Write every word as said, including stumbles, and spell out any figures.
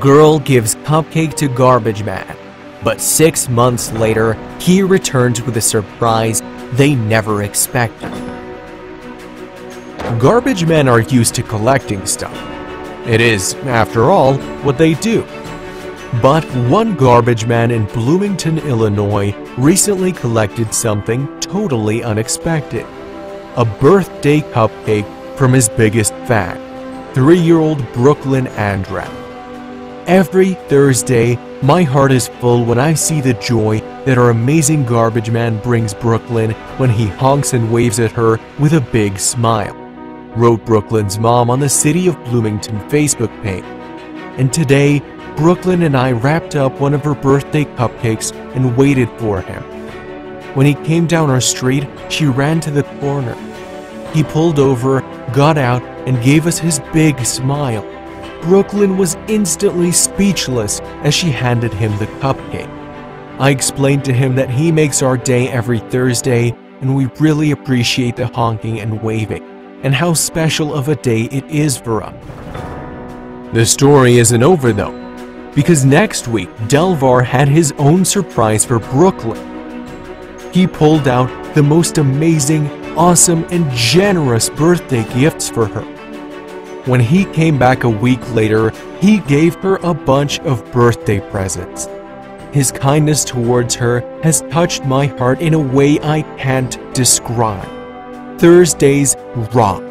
Girl gives cupcake to garbage man, but six months later, he returns with a surprise they never expected. Garbage men are used to collecting stuff. It is, after all, what they do. But one garbage man in Bloomington, Illinois, recently collected something totally unexpected. A birthday cupcake from his biggest fan, three-year-old Brooklyn Andra. Every Thursday, my heart is full when I see the joy that our amazing garbage man brings Brooklyn when he honks and waves at her with a big smile, wrote Brooklyn's mom on the City of Bloomington Facebook page. And today, Brooklyn and I wrapped up one of her birthday cupcakes and waited for him. When he came down our street, she ran to the corner. He pulled over, got out, and gave us his big smile. Brooklyn was instantly speechless as she handed him the cupcake. I explained to him that he makes our day every Thursday, and we really appreciate the honking and waving, and how special of a day it is for us. The story isn't over though, because next week Delvar had his own surprise for Brooklyn. He pulled out the most amazing, awesome, and generous birthday gifts for her. When he came back a week later, he gave her a bunch of birthday presents. His kindness towards her has touched my heart in a way I can't describe. Thursdays rock.